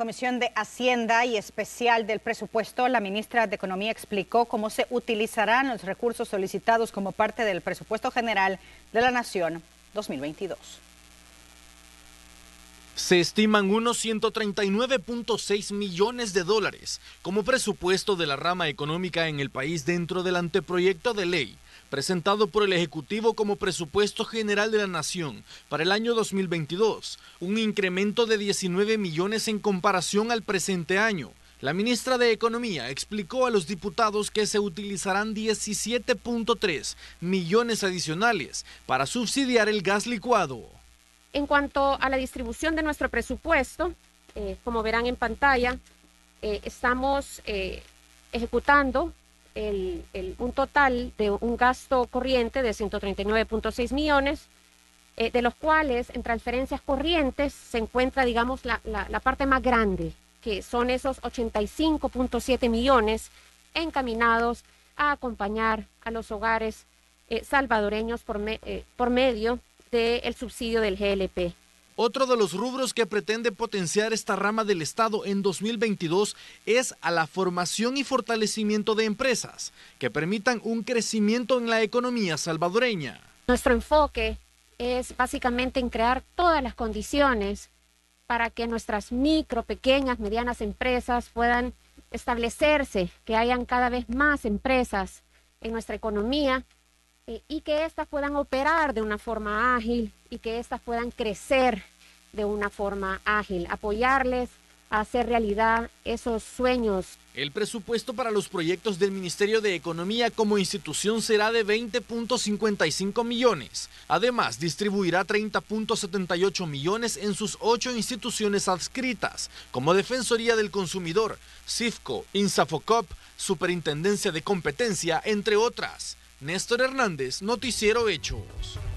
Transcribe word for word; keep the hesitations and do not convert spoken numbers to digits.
Comisión de Hacienda y Especial del Presupuesto, la ministra de Economía explicó cómo se utilizarán los recursos solicitados como parte del Presupuesto General de la Nación dos mil veintidós. Se estiman unos ciento treinta y nueve punto seis millones de dólares como presupuesto de la rama económica en el país dentro del anteproyecto de ley presentado por el Ejecutivo como Presupuesto General de la Nación para el año dos mil veintidós, un incremento de diecinueve millones en comparación al presente año. La ministra de Economía explicó a los diputados que se utilizarán diecisiete punto tres millones adicionales para subsidiar el gas licuado. En cuanto a la distribución de nuestro presupuesto, eh, como verán en pantalla, eh, estamos eh, ejecutando El, el, un total de un gasto corriente de ciento treinta y nueve punto seis millones, eh, de los cuales en transferencias corrientes se encuentra, digamos, la, la, la parte más grande, que son esos ochenta y cinco punto siete millones encaminados a acompañar a los hogares eh, salvadoreños por, me, eh, por medio del subsidio del G L P. Otro de los rubros que pretende potenciar esta rama del Estado en dos mil veintidós es a la formación y fortalecimiento de empresas que permitan un crecimiento en la economía salvadoreña. Nuestro enfoque es básicamente en crear todas las condiciones para que nuestras micro, pequeñas, medianas empresas puedan establecerse, que hayan cada vez más empresas en nuestra economía eh, y que éstas puedan operar de una forma ágil y que éstas puedan crecer de una forma ágil, apoyarles a hacer realidad esos sueños. El presupuesto para los proyectos del Ministerio de Economía como institución será de veinte punto cincuenta y cinco millones. Además, distribuirá treinta punto setenta y ocho millones en sus ocho instituciones adscritas, como Defensoría del Consumidor, CIFCO, INSAFOCOP, Superintendencia de Competencia, entre otras. Néstor Hernández, Noticiero Hechos.